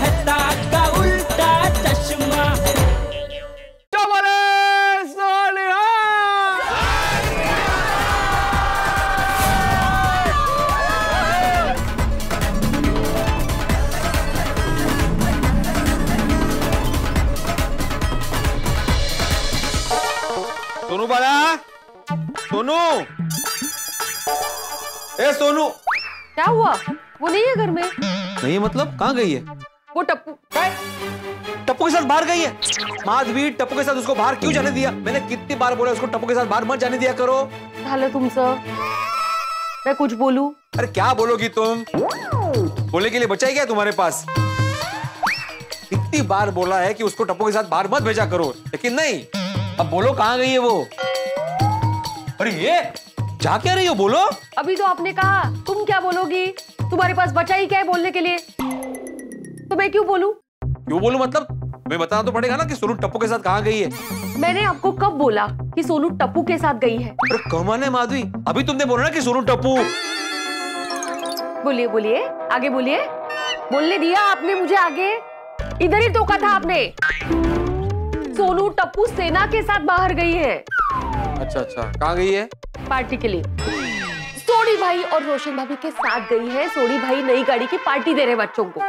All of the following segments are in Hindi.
मेहता का उल्टा चश्मा। सोनू बाला, सोनू, ए सोनू, क्या हुआ? वो नहीं है घर में। नहीं मतलब कहाँ गई है? वो टप्पू। क्या? टप्पू के साथ बाहर गई है। माधवी, टप्पू के साथ उसको बाहर क्यों जाने दिया? मैंने कितनी बार बोला उसको टप्पू के साथ बाहर मत जाने दिया करो। हाल तुम सर, मैं कुछ बोलूं? अरे क्या बोलोगी तुम? बोलने के लिए बचा ही क्या तुम्हारे पास? कितनी बार बोला है कि उसको टप्पू के साथ बाहर मत भेजा करो, लेकिन नहीं। अब बोलो कहाँ गई है वो? अरे ये जा क्या रही हो? बोलो। अभी तो आपने कहा, तुम क्या बोलोगी? तुम्हारे पास बचा ही क्या है बोलने के लिए? तो मैं क्यों बोलूं? क्यों बोलूं मतलब मैं बताना तो पड़ेगा ना कि सोनू टप्पू के साथ कहाँ गई है। मैंने आपको कब बोला कि सोनू टप्पू के साथ गई है? अरे कमाल है माधवी, अभी तुमने बोला ना कि सोनू टप्पू। बोलिए बोलिए, आगे बोलिए। बोलने दिया आपने मुझे आगे? इधर ही टोका था आपने। सोनू टप्पू सेना के साथ बाहर गई है। अच्छा अच्छा, कहाँ गई है? पार्टी के लिए। सोडी भाई और रोशन भाभी के साथ गई है। सोडी भाई नई गाड़ी की पार्टी दे रहे बच्चों को।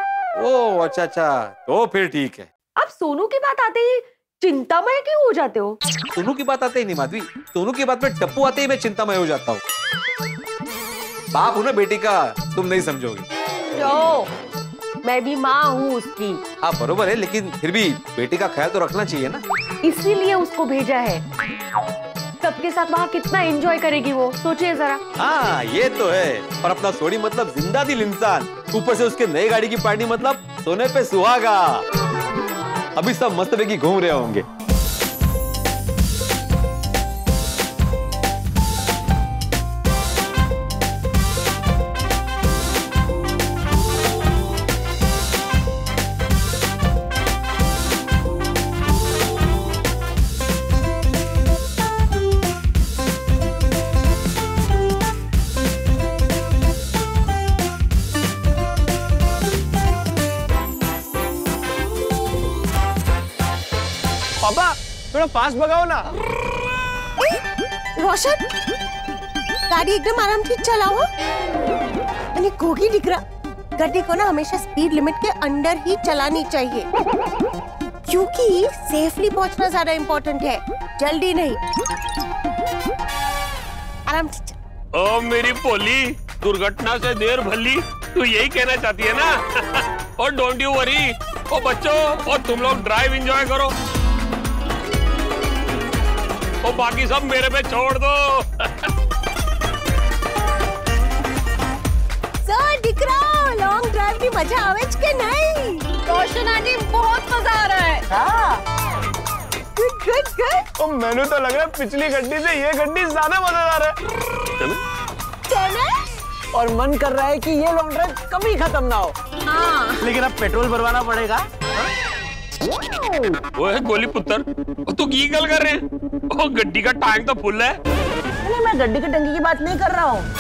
ओह अच्छा अच्छा, तो फिर ठीक है। अब सोनू की बात आते ही चिंतामय क्यों हो जाते हो? सोनू की बात आते ही नहीं माधवी, सोनू की बात में टप्पू आते ही मैं चिंतामय हो जाता हूँ। बाप हूँ ना बेटी का, तुम नहीं समझोगी। जो मैं भी माँ हूँ उसकी। हाँ बरोबर है, लेकिन फिर भी बेटी का ख्याल तो रखना चाहिए ना। इसीलिए उसको भेजा है। सबके साथ वहाँ कितना एंजॉय करेगी वो, सोचिए जरा। हाँ ये तो है, पर अपना सोनी मतलब जिंदा दिल इंसान, ऊपर से उसके नई गाड़ी की पार्टी मतलब सोने पे सुहागा। अभी सब मस्त बेगी घूम रहे होंगे। थोड़ा फास्ट भगाओ ना। रोशन, गाड़ी एकदम आराम ठीक चलाओ। मैंने गोगी डिगरा गाड़ी को ना हमेशा स्पीड लिमिट के अंदर ही चलानी चाहिए, क्योंकि सेफली पहुंचना ज्यादा इम्पोर्टेंट है, जल्दी नहीं। आराम ठीक। ओ मेरी पोली, दुर्घटना से देर भली, तू यही कहना चाहती है ना? और डोंट यू वरी। ओ बच्चों, और तुम लोग ड्राइव एंजॉय करो, और बाकी सब मेरे पे छोड़ दो। सर दिखरा, लॉन्ग ड्राइव की मजा आवेज के नहीं? रोशन आजी बहुत मजा आ रहा है। हाँ। Good good good. और मैंने तो लग रहा है पिछली गड्डी से ये गड्डी ज्यादा मजेदार है। चलो। और मन कर रहा है कि ये लॉन्ग ड्राइव कभी खत्म ना हो। हाँ। लेकिन अब पेट्रोल भरवाना पड़ेगा। ओए गोली पुत्र, तू की गल कर रहे हैं? ओ गड्डी का टैंक तो फुल है। नहीं मैं गड्डी की टंकी की बात नहीं कर रहा हूँ,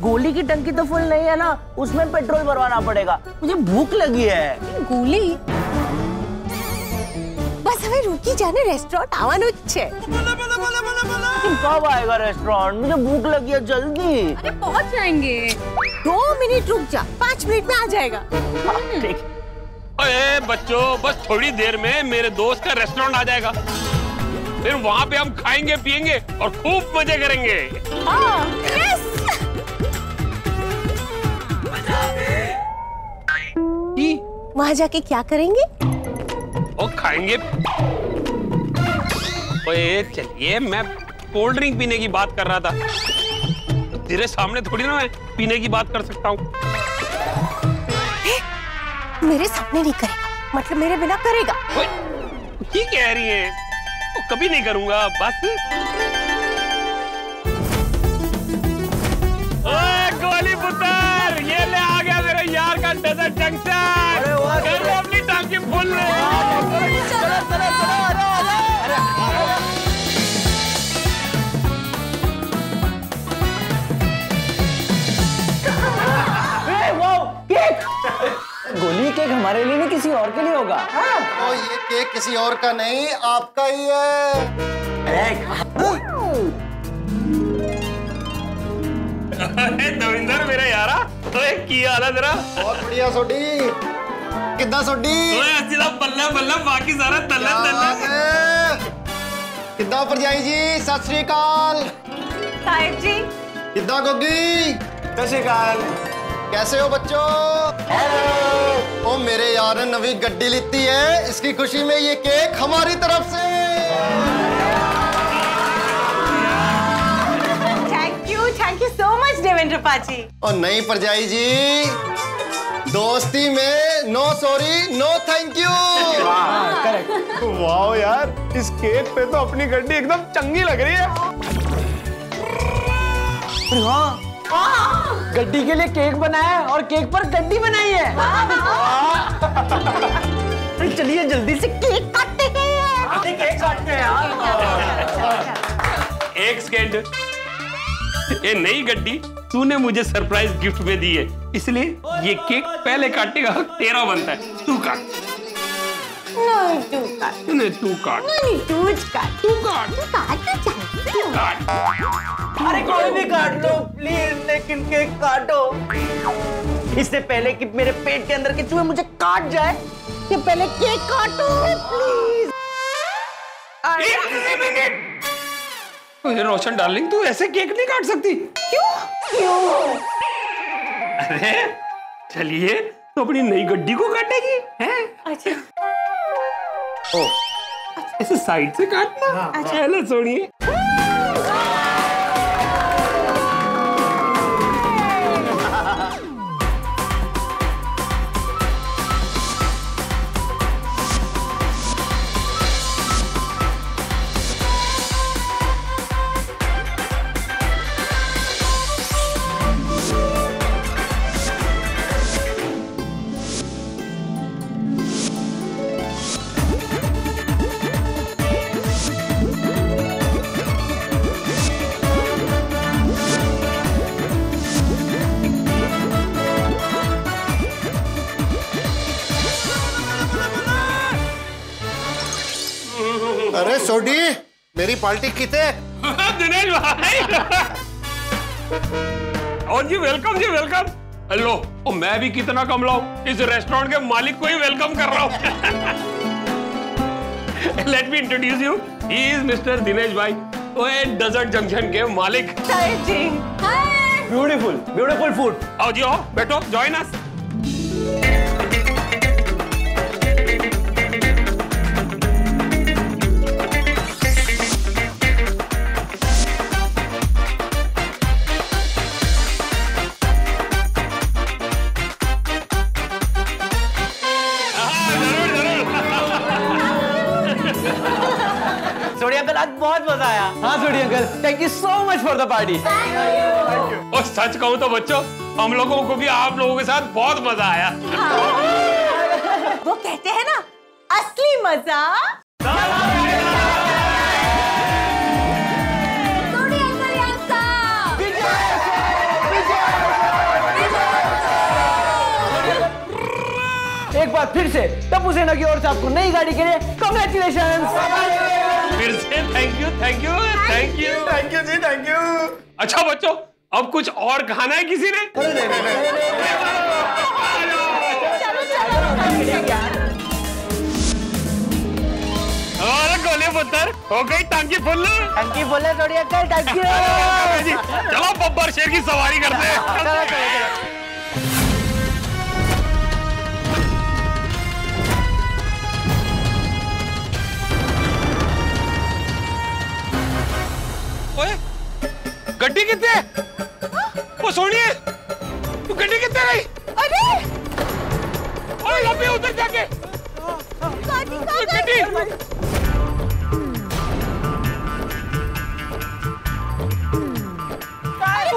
गोली की टंकी तो फुल नहीं है ना, उसमें पेट्रोल भरवाना पड़ेगा। मुझे भूख लगी है। गोली बस हमें रुकी जाने, रेस्टोरेंट आवानो छे। कब आएगा रेस्टोरेंट? मुझे भूख लगी है, जल्दी। अरे पहुँच जाएंगे, 2 मिनट रुक जा, 5 मिनट में आ जाएगा। अरे बच्चों, बस थोड़ी देर में मेरे दोस्त का रेस्टोरेंट आ जाएगा, फिर वहाँ पे हम खाएंगे पिएंगे और खूब मजे करेंगे। वहाँ जाके क्या करेंगे? और खाएंगे। ओए चलिए, मैं कोल्ड ड्रिंक पीने की बात कर रहा था, तेरे सामने थोड़ी ना मैं पीने की बात कर सकता हूँ। मेरे सामने नहीं करेगा मतलब मेरे बिना करेगा। ये कह रही है तो कभी नहीं करूंगा। बस ओए गोली पुत्र, ये ले आ गया मेरे यार का डेजर्ट जंक्शन। अरे वाह, कर अपनी टांकी फुल। चलो चलो चलो। होली केक हमारे लिए नहीं किसी और के लिए होगा। हाँ। तो ये केक किसी और का नहीं आपका ही है। दविंदर मेरा यारा तो किया आला जरा बहुत बढ़िया सोडी कितना सोडी बल्ला बल्ला बाकी सारा तल्ला तल्ला किदा परजाई जी सत श्री अकाल साहिब जी किदा गोगी सत श्री अकाल कैसे हो बच्चों हेलो ओ मेरे यार ने नवी गड्डी लीती है इसकी खुशी में ये केक हमारी तरफ से thank you so much Devendra paaji और नई परजाई जी दोस्ती में no sorry no thank you correct wow यार इस केक पे तो अपनी गड्डी एकदम चंगी लग रही है। हाँ गड्डी के लिए केक बनाया और केक पर गड्डी बनाई है। अरे चलिए जल्दी से केक काटते हैं। केक काटते हैं। एक सेकंड ये नई गड्डी तूने मुझे सरप्राइज गिफ्ट में दी है इसलिए ये केक पहले काटने का हक तेरा बनता है। तू काट नहीं तू काट नहीं तू काट नहीं तू काट तू काट तू काट तू काट अरे कोई भी काट लो प्लीज लेकिन केक काटो इससे पहले कि मेरे पेट के अंदर के चूहे मुझे काट जाए कि पहले केक काटो प्लीज। अरे रोशन डार्लिंग तू ऐसे केक नहीं काट सकती। क्यों क्यों अरे चलिए तो अपनी नई गड्डी को काटेगी हैं। अच्छा ओ ऐसे साइड से काटना। अच्छा हेलो सोनिए अरे सोडी मेरी पार्टी किते दिनेश भाई और जी वेलकम हेलो ओ मैं भी कितना कम लाऊं इस रेस्टोरेंट के मालिक को ही वेलकम कर रहा हूं। Let me introduce you he is mister Dinesh भाई ओए डेजर्ट जंक्शन के मालिक। ब्यूटीफुल ब्यूटीफुल फूड आओ जी आओ बैठो जॉइन अस। बहुत मजा आया। हाँ Sodhi uncle thank you so much for the party. और सच कहूँ तो बच्चों हम लोगों को भी आप लोगों के साथ बहुत मजा आया। हाँ। वो कहते हैं ना असली मजा एक बार फिर से टप्पू सेना की ओर से आपको नई गाड़ी के लिए कांग्रेचुलेशंस। फिर से thank you thank you thank you thank you जी थैंक यू। अच्छा बच्चों अब कुछ और खाना है किसी ने। हमारा गोले पुत्र हो गई टांकी फुल टंकी फुल थोड़ी अकल टंकी चलो बब्बर शेर की सवारी करते हैं। गड्डी कितने वो सोनिए तू गड्डी कितने गई। अरे ओए लंबी उधर जाके गड्डी वो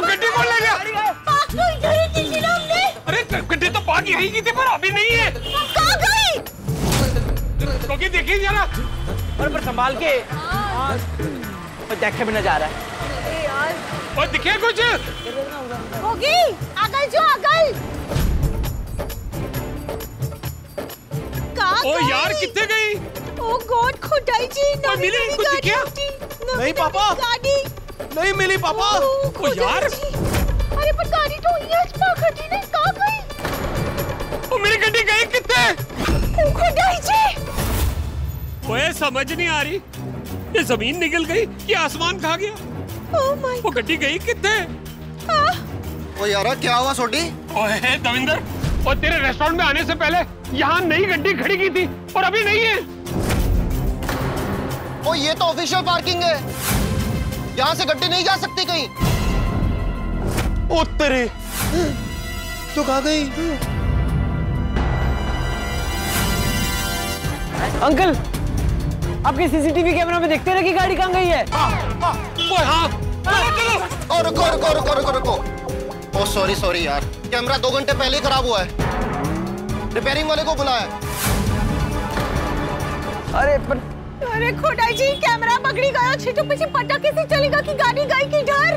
गड्डी कौन ले गया। अरे गड्डी तो पाक यही की थी पर अभी नहीं है कहाँ गई तो कि देखिए जरा पर संभाल के देखे भी न जा रहा है और दिखे कुछ होगी अकल जो अकल ओ यार कितने गई? ओ गॉड खुदाई जी ना मिली कुछ क्या? नहीं पापा गाड़ी नहीं मिली पापा। ओ यार अरे पर गाड़ी तो ये पापा जी ने कहां गई? ओ मेरी गड्डी गई कितने? खुदाई जी ओए समझ नहीं आ रही ये जमीन निकल गई कि आसमान खा गया। ओ माय वो गड्डी गई कितने? ओ यार क्या हुआ सोडी? ओए दविंदर और तेरे रेस्टोरेंट में आने से पहले यहाँ नई गड्डी खड़ी की थी और अभी नहीं है। ओ ये तो ऑफिशियल पार्किंग है यहाँ से गड्डी नहीं जा सकती कहीं। ओ तेरे तो कहाँ गई? अंकल आपके सीसीटीवी कैमरा में देखते रहे कि गाड़ी कहाँ गई है। ओ रुको रुको रुको रुको रुको। ओ सॉरी सॉरी यार कैमरा 2 घंटे पहले ही खराब हुआ है रिपेयरिंग वाले को बुलाया। अरे पर... अरे खुदाई जी कैमरा पकड़ी गया छिटू पीछे पता कैसे चलेगा कि गाड़ी गई किधर?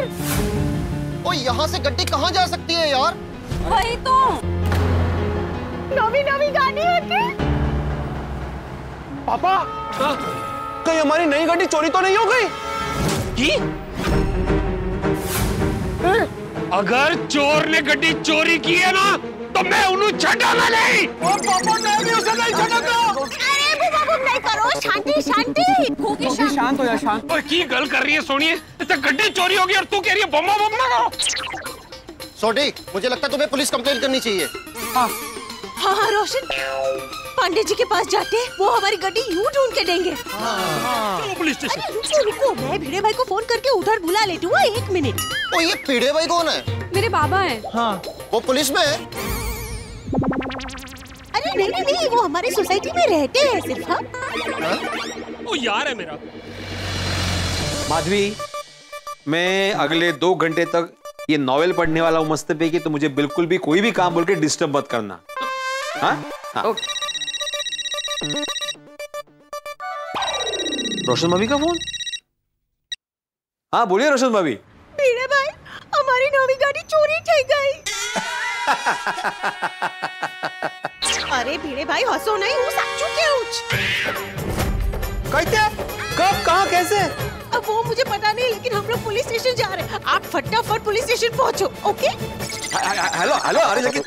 ओ यहाँ से गड्डी कहाँ जा सकती है यार? वही तो नवी नवी गाड़ी है क्या? पापा कहीं हमारी नई गाड़ी चोरी तो नहीं हो गई? अगर चोर ने गड्डी चोरी की है ना तो मैं उन्हें छड़ाना नहीं। और पापा मैं भी उसे नहीं छड़ाता। अरे बुबा बुब नहीं करो शांति शांति। भूखी शांत हो जा शांत। ओए की गल कर रही है सोनिए इतने गड्डी चोरी हो गई और तू कह रही है बम्बा बम ना करो। सोडी मुझे लगता है तुम्हें पुलिस कंप्लेंट करनी चाहिए। हाँ हाँ रोशन पांडे जी के पास जाते वो हमारी गड्डी यूँ ढूंढ के देंगे। चलो पुलिस स्टेशन। रुको रुको मैं भिड़े भाई को फोन करके उधर बुला लेती हूँ 1 मिनट। ओ ये भिड़े भाई कौन है? मेरे बाबा है। हाँ वो पुलिस में है? अरे नहीं नहीं नहीं वो हमारी सोसाइटी में रहते हैं सिर्फ। हाँ वो यार है मेरा। माधवी मैं अगले 2 घंटे तक ये नॉवेल पढ़ने वाला हूँ मस्त पे कि तो मुझे बिल्कुल भी कोई भी काम बोल के डिस्टर्ब मत करना। हाँ हाँ रोशन भाभी का फोन। हाँ बोलिए रोशन भाभी। भीड़े भाई हमारी नवी गाड़ी चोरी हो गई। अरे भीड़े भाई हंसो नहीं हूँ साचू के उच कहते कब कहाँ कैसे? अब वो मुझे पता नहीं लेकिन हम लोग पुलिस स्टेशन जा रहे हैं आप फटाफट पुलिस स्टेशन पहुँचो ओके। हेलो हेलो अरे लेकिन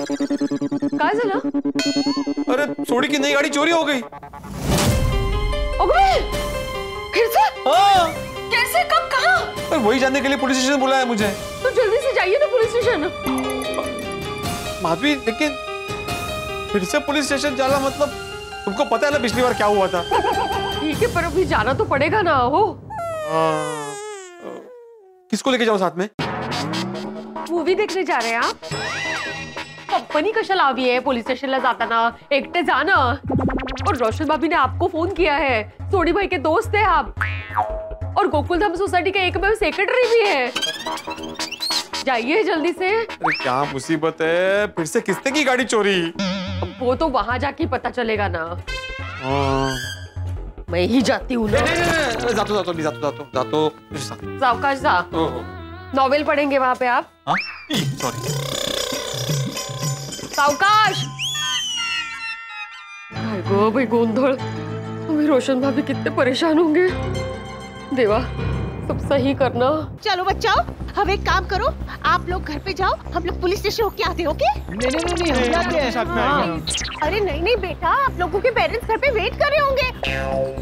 कहाँ चला? अरे सोडी की नई गाड़ी चोरी हो गई। फिर से? हाँ कैसे कब कहाँ? अरे वही जानने के लिए पुलिस स्टेशन बुलाया मुझे। तो जल्दी से जाइए ना पुलिस स्टेशन। माफी लेकिन फिर से पुलिस स्टेशन जाना मतलब तुमको पता है ना पिछली बार क्या हुआ था। ठीक है पर अभी जाना तो पड़ेगा ना। हो किसको लेके जाऊं साथ में? मूवी देखने जा रहे हैं आप? कंपनी कशाला आवी है पुलिस स्टेशन ला जाताना एकटे जाना। और रोशन भाभी ने आपको फोन किया है सोडी भाई के दोस्त है आप और गोकुल धाम सोसाइटी के एक में सेक्रेटरी भी है। जाइए जल्दी से। अरे क्या मुसीबत है फिर से किसने की गाड़ी चोरी? वो तो वहाँ जाके पता चलेगा ना। मैं ही जाती हूँ ना। जातो जातो जातो जातो सावकाश जा। नॉवेल पढ़ेंगे वहाँ पे आप। सॉरी सावकाश। गो भाई गोंधल अभी रोशन भाभी कितने परेशान होंगे। देवा सब सही करना। चलो बच्चाओ अब एक काम करो आप लोग घर पे जाओ हम लोग पुलिस स्टेशन होके आते हैं ओके? नहीं नहीं नहीं हम जाते हैं साथ में। अरे नहीं नहीं बेटा आप लोगों के पेरेंट्स घर पे वेट कर रहे होंगे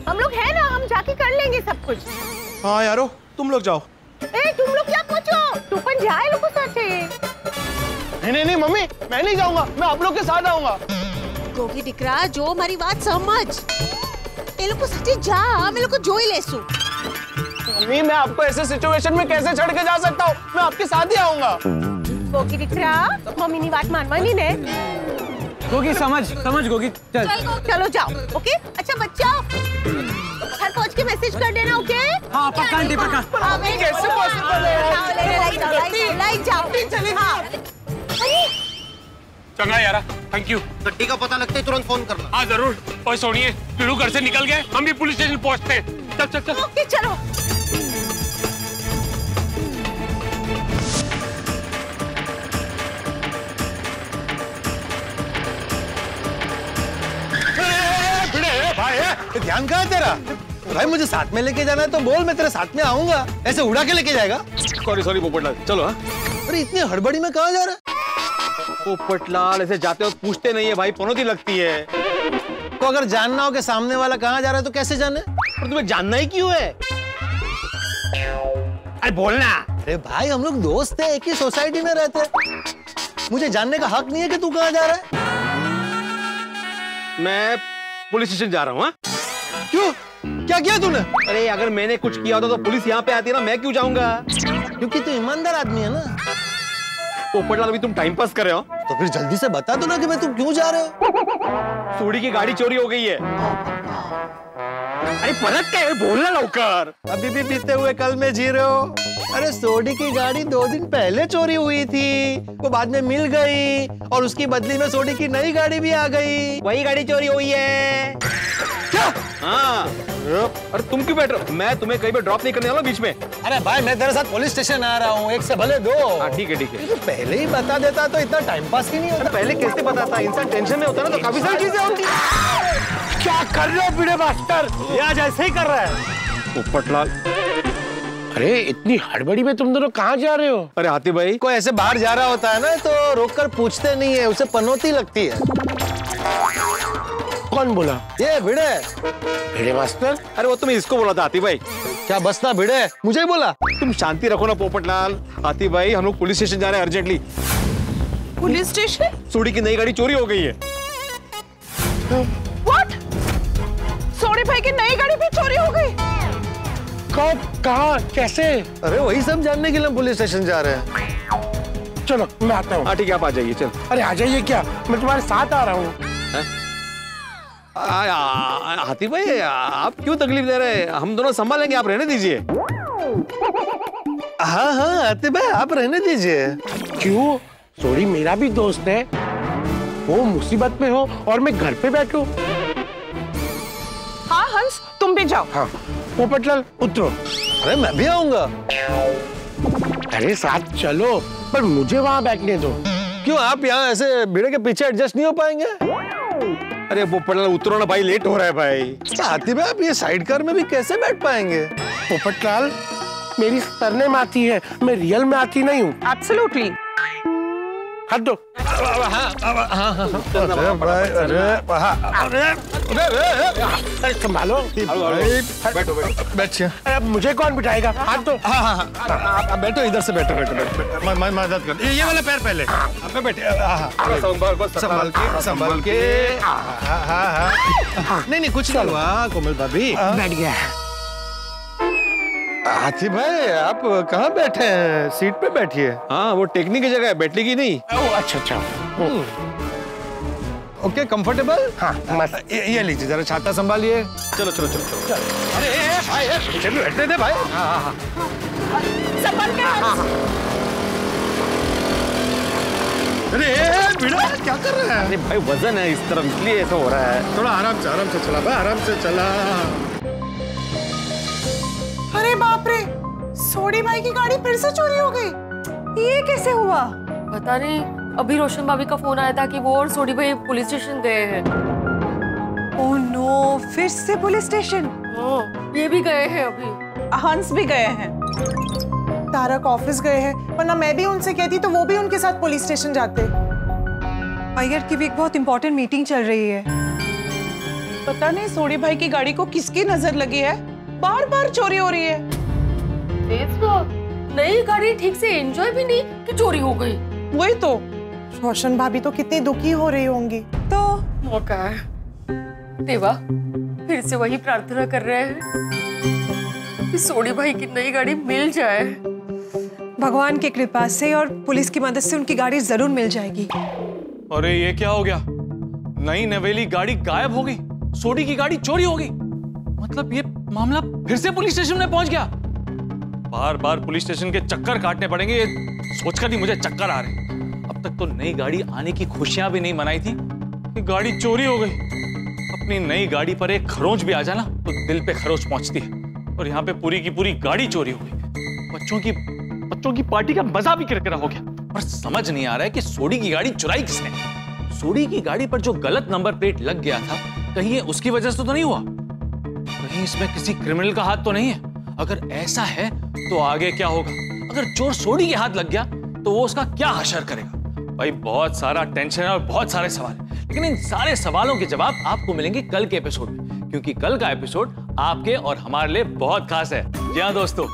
हम लोग है ना हम जाके कर लेंगे सब कुछ। हाँ यारो तुम लोग जाओ। ए तुम लोग क्या पूछो तू पर जाए लोगों साथ। नहीं नहीं मम्मी मैं नहीं जाऊँगा मैं आप लोग के साथ आऊँगा। गोगी दिकरा जो हमारी बात समझ ये लोग को सच्ची जा मेरे को जो ही ले सू। मम्मी मैं आपको ऐसे सिचुएशन में कैसे छोड़ के जा सकता हूँ मैं आपके साथ ही आऊँगा। गोगी दिख रहा मम्मी ने बात मानवानी ने। गोगी समझ समझ गोगी चल चलो जाओ ओके। अच्छा बच्चा घर पहुँच के मैसेज कर देना ओके। हाँ पक्का आंटी पक्का। कैसे पॉसिबल है? लाइट जाओ चंगा यारा थैंक यू। गड्डी का पता लगता है तुरंत फोन करना। हाँ जरूर। और सोनिए पीड़ू घर से निकल गए हम भी पुलिस स्टेशन पहुँचते हैं। चल चल चल ओके चलो। ध्यान कहाँ तेरा? भाई मुझे साथ में लेके जाना है तो बोल, मैं तेरे साथ में आऊंगा। ऐसे उड़ा के लेके जाएगा? सॉरी सॉरी पोपटलाल, चलो। हाँ अरे इतनी हड़बड़ी में कहाँ जा रहा है? पोपटलाल ऐसे जाते वक्त पूछते नहीं है भाई, पनौती लगती है। तो अगर जानना हो कि सामने वाला कहाँ जा रहा है तो कैसे जाने? पर तुम्हें जानना ही क्यों है? अरे बोलना। अरे भाई हम लोग दोस्त हैं, एक ही सोसाइटी में रहते हैं। मुझे जानने का हक नहीं है कि तू कहाँ जा रहा है? मैं पुलिस स्टेशन जा रहा हूँ। क्यों, क्या किया तूने? अरे अगर मैंने कुछ किया होता तो पुलिस यहाँ पे आती है ना, मैं क्यों जाऊंगा? क्योंकि तू ईमानदार आदमी है ना। पोपटलाल अभी तुम टाइम पास कर रहे हो तो फिर जल्दी से बता दो ना कि मैं तुम क्यों जा रहे हो। सूरी की गाड़ी चोरी हो गई है। अरे परत क्या है, बोलना लौकर। अभी भी बीते हुए कल में जी रहे हो। अरे सोडी की गाड़ी 2 दिन पहले चोरी हुई थी, वो बाद में मिल गई और उसकी बदली में सोडी की नई गाड़ी भी आ गई। वही गाड़ी चोरी हुई है क्या? हाँ। अरे तुम क्यों बैठ रहे हो? मैं तुम्हें कहीं पे ड्रॉप नहीं करने वाला बीच में। अरे भाई मैं तेरे साथ पुलिस स्टेशन आ रहा हूँ, एक से भले दो। ठीक है ठीक है। तो पहले ही बता देता तो इतना टाइम पास ही नहीं होता। पहले कैसे बताता? इंसान टेंशन में होता ना तो काफी सारी चीजें होती। क्या कर रहे हो बीड़े मास्टर? ये आज ऐसे ही कर रहा है पोपटलाल। अरे इतनी हड़बड़ी में तुम दोनों कहाँ जा रहे हो? अरे हाथी भाई कोई ऐसे बाहर जा रहा होता है ना तो रोक कर पूछते नहीं है, उसे पनौती लगती है। कौन बोला? ये भिड़े। भिड़े मास्टर? अरे वो तुम्हें इसको बोला था हाथी भाई। क्या बस ना भिड़े, मुझे ही बोला। तुम शांति रखो ना पोपटलाल। हाथी भाई हम लोग पुलिस स्टेशन जा रहे हैं अर्जेंटली। Police station? सोडी की नई गाड़ी चोरी हो गई है। What? सोडी भाई की नई गाड़ी भी चोरी हो गई? कब, कहाँ, कैसे? अरे वही सब जानने के लिए हम पुलिस स्टेशन जा रहे हैं। चलो मैं आता हूँ। ठीक है आप आ जाइए। चलो अरे आ जाइए, क्या मैं तुम्हारे साथ आ रहा हूँ। हाथी भाई आप क्यों तकलीफ दे रहे हैं, हम दोनों संभालेंगे, आप रहने दीजिए। हाँ हाँ हाथी भाई आप रहने दीजिए। क्यों? सोरी मेरा भी दोस्त है, वो मुसीबत में हो और मैं घर पे बैठूं। हाँ हंस तुम भी जाओ। हाँ पोपटलाल उतरो। अरे मैं भी आऊंगा। अरे साथ चलो, पर मुझे वहाँ बैठने दो। क्यों आप यहाँ ऐसे भीड़ के पीछे एडजस्ट नहीं हो पाएंगे? अरे पोपटलाल उतरो ना भाई, लेट हो रहा है भाई। हाथी भाई आप ये साइड कार में भी कैसे बैठ पाएंगे? पोपटलाल मेरी तरने में आती है, मैं रियल में आती नहीं हूँ। एब्सोल्युटली। हाथ दो। अरे संभालो। बैठो बैठो। अब मुझे कौन बिठाएगा? हाथ दो। हाँ बैठो, इधर से बैठो बैठो। मैं मदद कर, ये वाला पैर पहले मैं बैठे। संभाल के संभाल के। नहीं नहीं कुछ नहीं हुआ कोमल भाभी। बैठ गया। हाथी भाई आप कहाँ बैठे हैं? सीट पे बैठिए। हाँ वो टेकने की जगह है, बैठने की नहीं। अच्छा अच्छा ओके कंफर्टेबल। हाँ मस्त। ये लीजिए जरा, छाता संभालिए। चलो चलो चलो चलो। अरे भाई चलो बैठने दे भाई। हाँ हाँ। अरे बिड़ा क्या कर रहा है? अरे भाई वजन है इस तरफ इसलिए ऐसा हो रहा है। थोड़ा आराम से चला भाई, आराम से चला। अरे बाप रे, सोडी भाई की गाड़ी फिर से चोरी हो गई। ये कैसे हुआ? पता नहीं, अभी रोशन भाभी का फोन आया था कि वो और सोडी भाई पुलिस स्टेशन गए हैं। ओह नो, फिर से पुलिस स्टेशन? ओह, ये भी गए हैं अभी। हंस भी गए हैं, तारक ऑफिस गए हैं, वरना मैं भी उनसे कहती तो वो भी उनके साथ पुलिस स्टेशन जाते। अय्यर की भी एक बहुत इम्पोर्टेंट मीटिंग चल रही है। पता नहीं सोडी भाई की गाड़ी को किसकी नजर लगी है, बार बार चोरी हो रही है। नई गाड़ी ठीक से एंजॉय भी नहीं कि चोरी हो गई। वही तो, रोशन भाभी तो कितनी दुखी हो रही होंगी। तो मौका है देवा, फिर से वही प्रार्थना कर रहे हैं कि सोडी भाई की नई गाड़ी मिल जाए। भगवान की कृपा से और पुलिस की मदद से उनकी गाड़ी जरूर मिल जाएगी। अरे ये क्या हो गया? नई नवेली गाड़ी गायब हो गई, सोडी की गाड़ी चोरी हो गई, मतलब ये मामला फिर से पुलिस स्टेशन में पहुंच गया। बार बार पुलिस स्टेशन के चक्कर काटने पड़ेंगे, ये सोचकर भी मुझे चक्कर आ रहे हैं। अब तक तो नई गाड़ी आने की खुशियां भी नहीं मनाई थी, गाड़ी चोरी हो गई। अपनी नई गाड़ी पर एक खरोंच भी आ जाना तो दिल पे खरोंच पहुंचती है, और यहाँ पे पूरी की पूरी गाड़ी चोरी हो गई। बच्चों की पार्टी का मजा भी किरकिरा हो गया। और समझ नहीं आ रहा है कि सोडी की गाड़ी चुराई किसने। सोडी की गाड़ी पर जो गलत नंबर प्लेट लग गया था, कहीं उसकी वजह से तो नहीं हुआ? कहीं इसमें किसी क्रिमिनल का हाथ तो नहीं है? अगर ऐसा है तो आगे क्या होगा? अगर चोर सोडी के हाथ लग गया तो वो उसका क्या हशर करेगा? भाई बहुत सारा टेंशन है और बहुत सारे सवाल है, लेकिन इन सारे सवालों के जवाब आपको मिलेंगे कल के एपिसोड में, क्योंकि कल का एपिसोड आपके और हमारे लिए बहुत खास है। जी हाँ दोस्तों,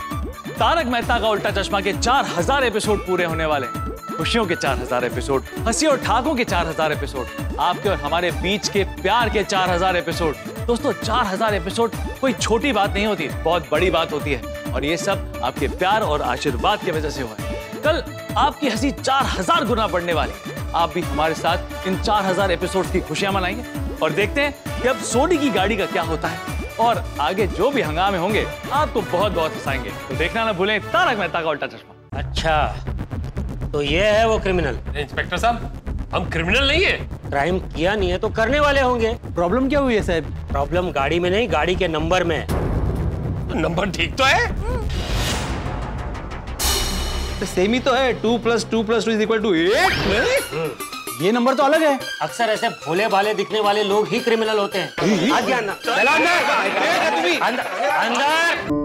तारक मेहता का उल्टा चश्मा के 4000 एपिसोड पूरे होने वाले हैं। खुशियों के 4000 एपिसोड, हंसी और ठाकों के 4000 एपिसोड, आपके और हमारे बीच के प्यार के 4000 एपिसोड। दोस्तों 4000 एपिसोड कोई छोटी बात नहीं होती, बहुत बड़ी बात होती है, और ये सब आपके प्यार और आशीर्वाद की वजह से हुआ है। कल आपकी हंसी 4000 गुना बढ़ने वाली। आप भी हमारे साथ इन 4000 एपिसोड की खुशियां मनाएंगे और देखते हैं कि अब सोडी की गाड़ी का क्या होता है, और आगे जो भी हंगामे होंगे आपको बहुत बहुत हंसाएंगे। तो देखना ना भूलें तारक मेहता का उल्टा चश्मा। अच्छा, तो ये है वो क्रिमिनल। इंस्पेक्टर साहब, हम क्रिमिनल नहीं है, क्राइम किया नहीं है तो करने वाले होंगे। प्रॉब्लम क्या हुई है साहब? प्रॉब्लम गाड़ी में नहीं, गाड़ी के नंबर में। नंबर ठीक तो है, तो सेम ही तो है। 2 + 2 + 2 = 8। ये नंबर तो अलग है। अक्सर ऐसे भोले भाले दिखने वाले लोग ही क्रिमिनल होते हैं। आ गया ना, चला ना अंदर।